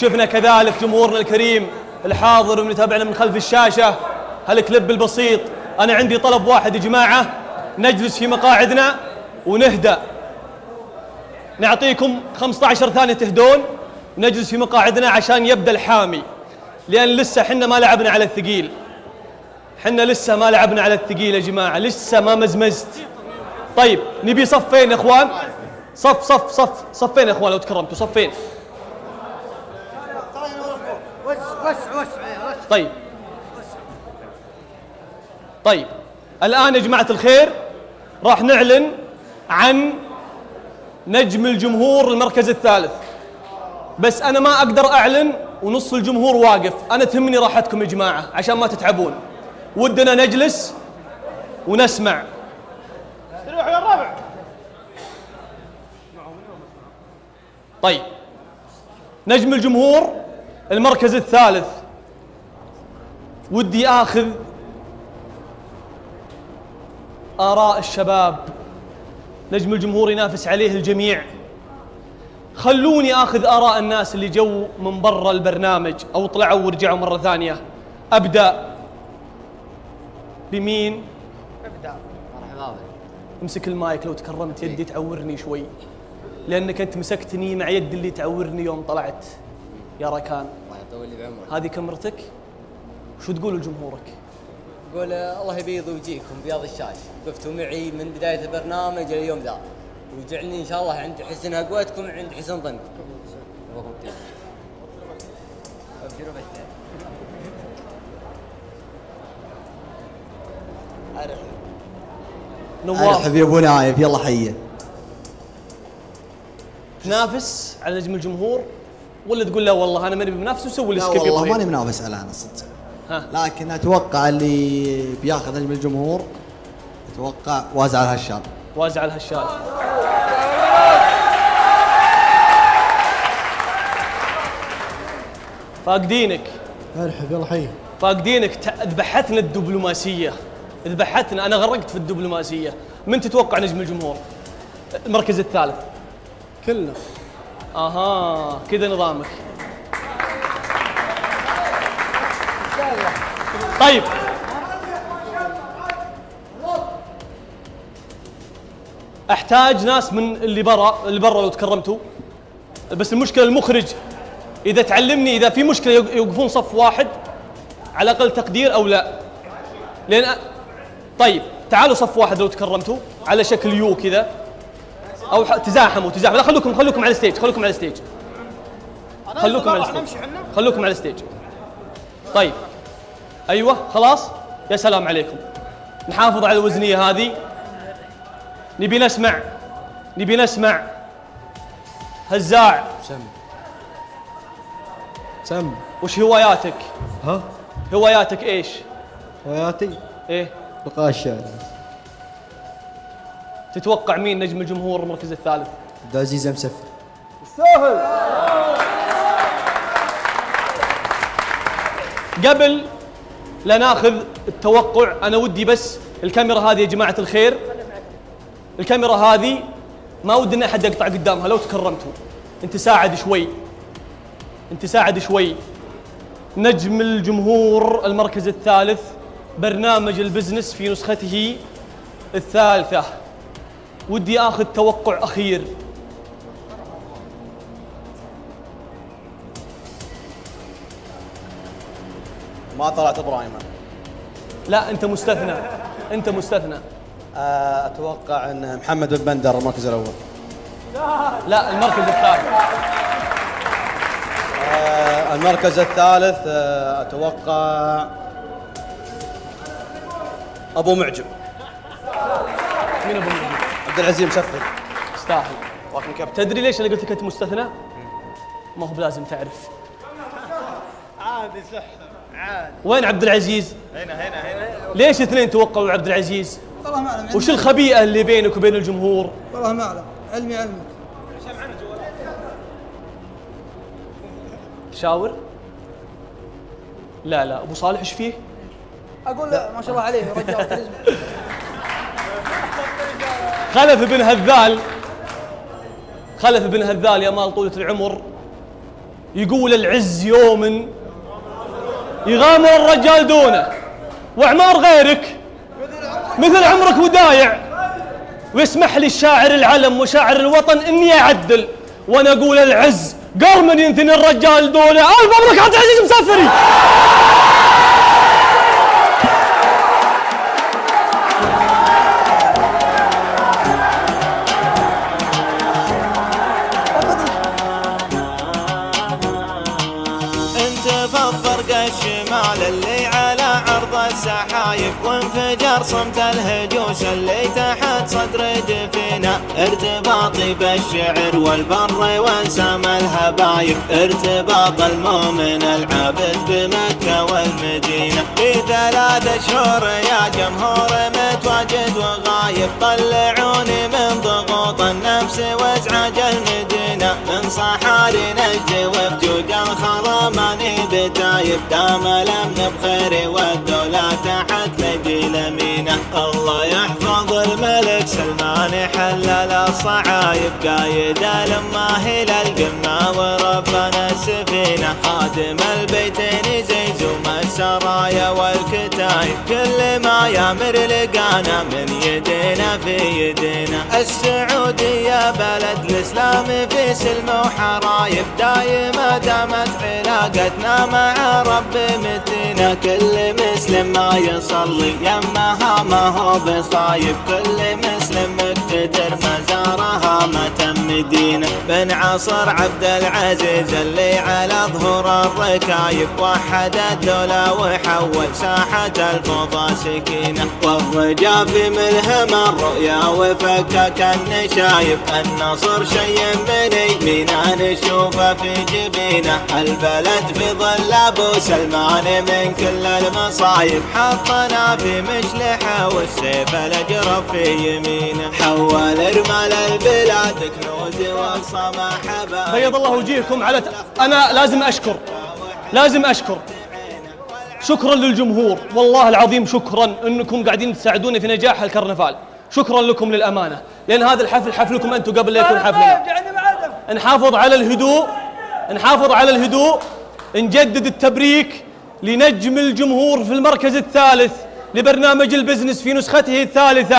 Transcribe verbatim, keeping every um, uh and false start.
شفنا كذلك جمهورنا الكريم الحاضر ومن يتابعنا من خلف الشاشة هالكليب البسيط. أنا عندي طلب واحد يا جماعة، نجلس في مقاعدنا ونهدى، نعطيكم خمسة عشر ثانية تهدون ونجلس في مقاعدنا عشان يبدأ الحامي، لأن لسه حنا ما لعبنا على الثقيل، حنا لسه ما لعبنا على الثقيل يا جماعة، لسه ما مزمزت. طيب نبي صفين يا إخوان، صف صف صف صفين يا إخوان لو تكرمتوا، صفين. طيب طيب الآن يا جماعة الخير راح نعلن عن نجم الجمهور المركز الثالث، بس أنا ما أقدر أعلن ونص الجمهور واقف، أنا تهمني راحتكم يا جماعة عشان ما تتعبون، ودنا نجلس ونسمع. استريحوا يا الربع. طيب نجم الجمهور المركز الثالث، ودي آخذ آراء الشباب، نجم الجمهور ينافس عليه الجميع، خلوني آخذ آراء الناس اللي جو من برا البرنامج أو طلعوا ورجعوا مرة ثانية. أبدأ بمين؟ أبدأ امسك المايك لو تكرمت، يدي تعورني شوي لأنك أنت مسكتني مع يد اللي تعورني يوم طلعت يا ركان. الله يطول لي بعمرك. هذه كاميرتك، شو تقول لجمهورك؟ قول الله يبيض وجيهكم بياض الشاش، وقفتوا معي من بداية البرنامج اليوم ذا، وجعلني إن شاء الله عند حسن أقواتكم وعند حسن ظنكم. أرحب يا أبو نايف، يلا حيه. تنافس على نجم الجمهور ولا تقول لا والله أنا ماني بنافس وسوي لي سكيب؟ لا والله ماني منافس على أنا صدق، لكن أتوقع اللي بياخذ نجم الجمهور أتوقع وازع الهشام. وازع الهشام. فاقدينك. أرحب يلا حيه. فاقدينك، ذبحتنا الدبلوماسية، ذبحتنا، أنا غرقت في الدبلوماسية. من تتوقع نجم الجمهور المركز الثالث؟ كلنا. اها كذا نظامك. طيب احتاج ناس من اللي برا، اللي برا لو تكرمتوا، بس المشكله المخرج اذا تعلمني اذا في مشكله يوقفون صف واحد على اقل تقدير او لا، لان أ... طيب تعالوا صف واحد لو تكرمتوا على شكل يو كذا، او تزاحموا تزاحموا، لا خلوكم خلوكم على الستيج، خلوكم على الستيج، خلوكم على الستيج، خلوكم على الستيج. طيب ايوه خلاص، يا سلام عليكم، نحافظ على الوزنيه هذه، نبي نسمع، نبي نسمع. هزاع سم سم، وش هواياتك؟ ها؟ هواياتك ايش؟ هواياتي؟ ايه؟ بقاء الشعر. تتوقع مين نجم الجمهور المركز الثالث؟ عبدالعزيز المسفري. يستاهل. قبل لا ناخذ التوقع انا ودي بس الكاميرا هذه يا جماعه الخير، الكاميرا هذه ما ودنا احد يقطع قدامها لو تكرمتوا، انت ساعد شوي، انت ساعد شوي. نجم الجمهور المركز الثالث برنامج البزنس في نسخته الثالثه، ودي آخذ توقع أخير. ما طلعت إبراهيم. لا أنت مستثنى، أنت مستثنى. أتوقع أن محمد بن بندر المركز الأول. لا المركز الثالث. أه المركز الثالث أتوقع أبو معجب. مين أبو معجب؟ عبدالعزيز المسفري. يستاهل. تدري ليش انا قلت لك انت مستثنى؟ ما هو بلازم تعرف. عادي صح عادي. وين عبدالعزيز؟ هنا هنا هنا. ليش اثنين توقعوا عبدالعزيز؟ والله ما اعلم. وش الخبيئه اللي بينك وبين الجمهور؟ والله ما اعلم، علمي علمك. عشان معنا جوالات. شاور؟ لا لا، ابو صالح ايش فيه؟ اقول لا ما شاء الله عليه رجال كاريزما. خلف بن هذال، خلف بن هذال يا مال طولة العمر يقول العز يوم يغامر الرجال دونك وأعمار غيرك مثل عمرك ودايع. ويسمح لي الشاعر العلم وشاعر الوطن اني اعدل وانا اقول العز قر من ينثني الرجال دونه. الف مبروك عبدالعزيز المسفري. وانفجر صمت الهجوس اللي تحت صدر دفنا ارتباطي بالشعر والبر وانسمى الهبايب ارتباط المؤمن العابد بمكة والمدينة. في ثلاث شهور يا جمهور متواجد وغايب طلعوني من ضغوط النفس وازعاج المدينة من صحاري نجد وبجود الخرماني بتايب دام الامن بخير والدولة تحت لدي لمينة. الله يحفظ الملك سلمان حلل الصعايب قايد الماهل القمة وربنا السفينة خادم البيتين زيزوم السرايا والكتايب كل ما يامر لقانا من يدينا في يدينا. السعودية بلد الإسلام في سلم وحرايب دايما دامت علاقتنا مع ربي متينا. كل مسلم ما يصلي يمها ما هو بصايب كل مسلم مقتدر ما زارها ما تم مدينة. من عصر عبد العزيز اللي على ظهور الركايب وحد الدولة وحول ساحة الفضاء سكينة والرجاء في ملهم الرؤيا وفكك النشايب. النصر شيء مني فينا نشوفه في جبينة البلد في ظل ابو سلمان من كل المصايب حطنا في مشلحة والسيف الأجرب في يمينه حول رمال البلاد كنوز وصمى حبايب. بيض الله وجيهكم على ت... أنا لازم أشكر لازم أشكر شكرا للجمهور والله العظيم شكرا أنكم قاعدين تساعدوني في نجاح الكرنفال. شكرا لكم للأمانة لأن هذا الحفل حفلكم أنتم قبل لا يكون حفلنا. نحافظ على الهدوء نحافظ على الهدوء نجدد التبريك لنجم الجمهور في المركز الثالث لبرنامج البزنس في نسخته الثالثة.